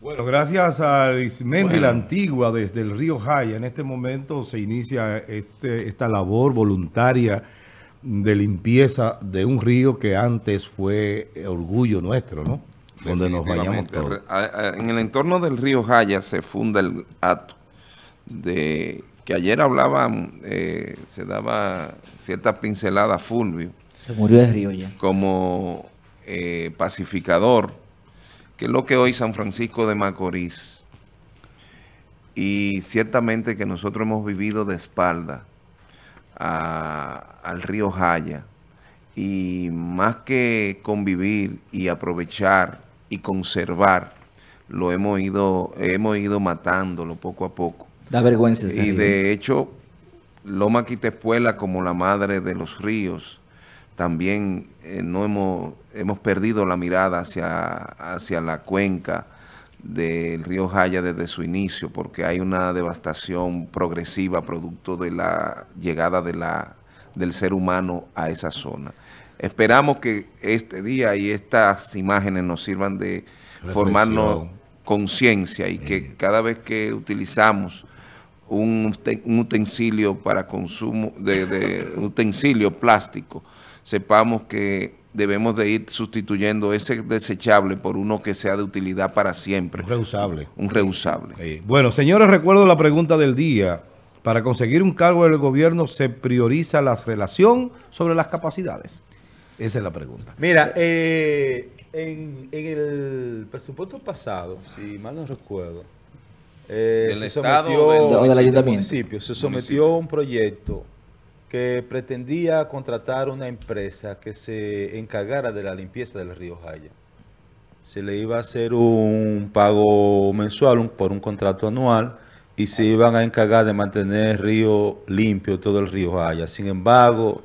Bueno, gracias a Ismendi, la antigua, desde el río Jaya. En este momento se inicia esta labor voluntaria de limpieza de un río que antes fue orgullo nuestro, ¿no? Donde nos bañamos todos. En el entorno del río Jaya se funda el acto de que ayer hablaban, se daba cierta pincelada a Fulvio. Se murió el río ya. Como pacificador, que es lo que hoy San Francisco de Macorís, y ciertamente que nosotros hemos vivido de espalda al río Jaya, y más que convivir y aprovechar y conservar, lo hemos ido matándolo poco a poco. Da vergüenza. Y de hecho, Loma Quitepuela, como la madre de los ríos, también no hemos perdido la mirada hacia la cuenca del río Jaya desde su inicio, porque hay una devastación progresiva producto de la llegada del ser humano a esa zona. Esperamos que este día y estas imágenes nos sirvan de formarnos conciencia, y que cada vez que utilizamos un utensilio para consumo, de utensilio plástico, sepamos que debemos de ir sustituyendo ese desechable por uno que sea de utilidad para siempre. Un reusable. Un reusable. Sí. Bueno, señores, recuerdo la pregunta del día. Para conseguir un cargo del gobierno, ¿se prioriza la relación sobre las capacidades? Esa es la pregunta. Mira, en el presupuesto pasado, si mal no recuerdo, se sometió del ayuntamiento, se sometió un proyecto que pretendía contratar una empresa que se encargara de la limpieza del río Jaya. Se le iba a hacer un pago mensual por un contrato anual, y se iban a encargar de mantener el río limpio, todo el río Jaya. Sin embargo,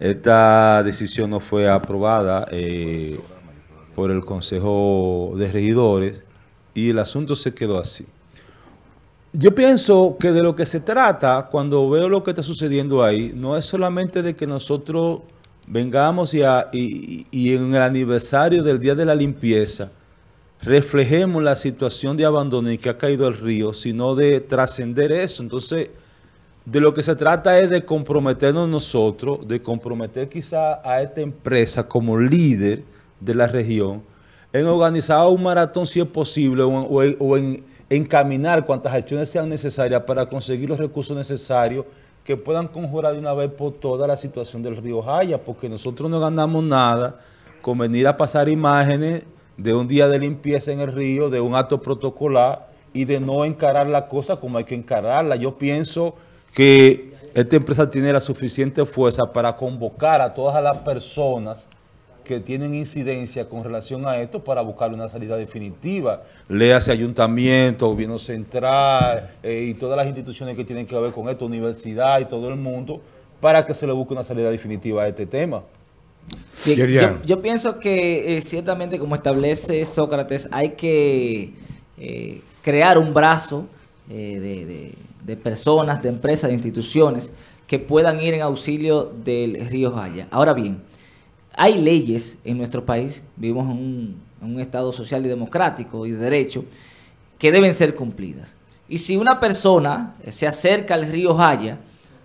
esta decisión no fue aprobada por el Consejo de Regidores, y el asunto se quedó así. Yo pienso que de lo que se trata, cuando veo lo que está sucediendo ahí, no es solamente de que nosotros vengamos y en el aniversario del Día de la Limpieza reflejemos la situación de abandono y que ha caído el río, sino de trascender eso. Entonces, de lo que se trata es de comprometernos nosotros, de comprometer quizá a esta empresa como líder de la región, en organizar un maratón si es posible, o en encaminar cuantas acciones sean necesarias para conseguir los recursos necesarios que puedan conjurar de una vez por toda la situación del río Jaya, porque nosotros no ganamos nada con venir a pasar imágenes de un día de limpieza en el río, de un acto protocolar, y de no encarar la cosa como hay que encararla. Yo pienso que esta empresa tiene la suficiente fuerza para convocar a todas las personas que tienen incidencia con relación a esto para buscar una salida definitiva. Léase ayuntamiento, gobierno central y todas las instituciones que tienen que ver con esto, universidad y todo el mundo, para que se le busque una salida definitiva a este tema. Sí, yo pienso que ciertamente, como establece Sócrates, hay que crear un brazo de personas, de empresas, de instituciones que puedan ir en auxilio del río Jaya. Ahora bien, hay leyes en nuestro país, vivimos en un Estado social y democrático y de derecho, que deben ser cumplidas. Y si una persona se acerca al río Jaya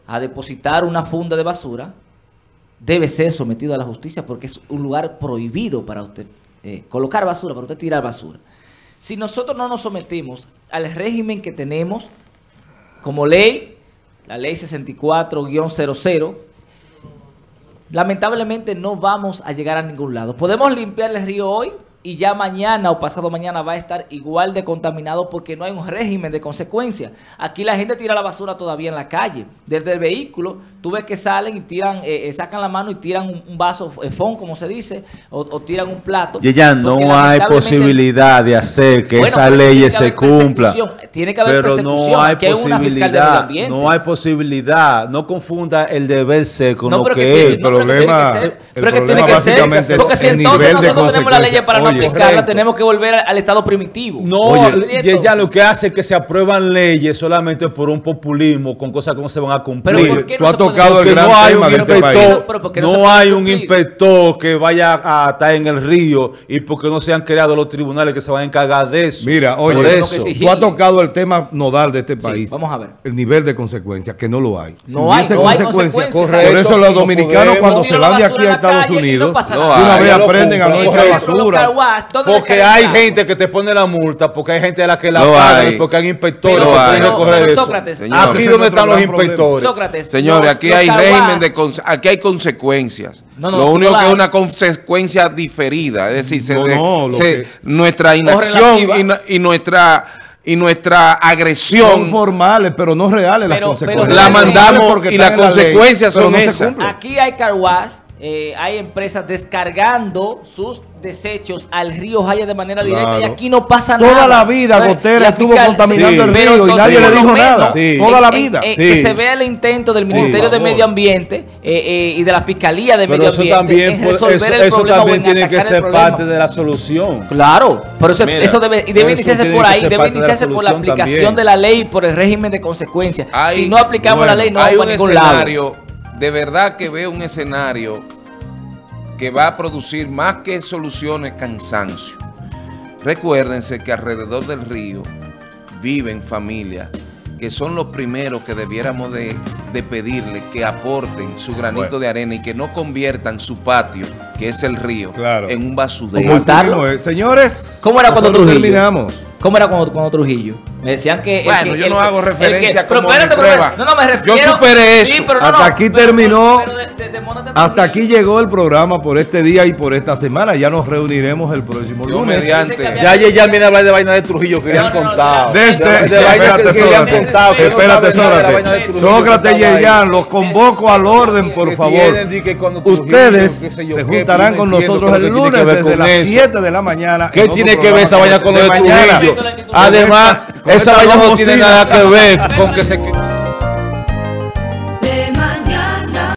a depositar una funda de basura, debe ser sometido a la justicia, porque es un lugar prohibido para usted colocar basura, para usted tirar basura. Si nosotros no nos sometimos al régimen que tenemos como ley, la ley 64-00, lamentablemente no vamos a llegar a ningún lado. Podemos limpiar el río hoy y ya mañana o pasado mañana va a estar igual de contaminado, porque no hay un régimen de consecuencia. Aquí la gente tira la basura todavía en la calle. Desde el vehículo, tú ves que salen y tiran, sacan la mano y tiran un vaso, fond, como se dice, o tiran un plato. Y ya no hay posibilidad de hacer que esas leyes se cumplan. Tiene que haber persecución. Pero no hay posibilidad. No hay posibilidad. No confunda el deber ser con lo que es. El problema básicamente es el nivel de consecuencia. Porque si entonces nosotros tenemos la ley para aplicarla, correcto, tenemos que volver al estado primitivo. No, oye, y ella lo que hace es que se aprueban leyes solamente por un populismo, con cosas que no se van a cumplir. Tú has tocado el gran tema de este país. No hay un inspector que vaya a estar en el río, y porque no se han creado los tribunales que se van a encargar de eso. Mira, oye, tú has tocado el tema nodal de este país. Sí, vamos a ver. El nivel de consecuencias, que no lo hay. No hay consecuencias. Por eso los dominicanos cuando se van de aquí a Estados Unidos, una vez aprenden a no echar basura. Porque hay gente que te pone la multa, porque hay gente a la que la paga, porque hay inspectores que pueden recoger eso. Sócrates, aquí donde están los inspectores. Señores, aquí hay régimen de consecuencias. Lo único que es una consecuencia diferida, es decir, nuestra inacción y nuestra agresión. Son formales, pero no reales, las consecuencias. La mandamos porque las consecuencias son esas. Aquí hay carwash, hay empresas descargando sus desechos al río Jaya de manera directa, y aquí no pasa nada. Toda la vida Gotera estuvo contaminando el río y nadie le dijo nada. Toda la vida. Que se vea el intento del Ministerio de Medio Ambiente y de la Fiscalía de Medio Ambiente en resolver el problema. Eso también tiene que ser parte de la solución. Claro, pero eso debe iniciarse por ahí, debe iniciarse por la aplicación de la ley, por el régimen de consecuencias. Si no aplicamos la ley, no vamos a ningún lado. De verdad que veo un escenario que va a producir más que soluciones, cansancio. Recuérdense que alrededor del río viven familias que son los primeros que debiéramos de pedirle que aporten su granito de arena y que no conviertan su patio, que es el río, en un basudero. Señores, ¿cómo era cuando Trujillo? Terminamos. ¿Cómo era cuando Trujillo? Me decían que... Bueno, yo no hago referencia como prueba. No, no, me refiero... Yo superé eso. Sí, hasta aquí terminó... Hasta aquí llegó el programa por este día y por esta semana. Ya nos reuniremos el próximo lunes. Ya viene a hablar de vaina de Trujillo que ya han contado. Espérate, Sócrates. Sócrates Yerjan, los convoco al orden, por favor. Ustedes se juntarán con nosotros el lunes desde las 7 de la mañana. ¿Qué tiene que ver esa vaina con lo de Trujillo? Además, esa vaina no tiene nada que ver con que se...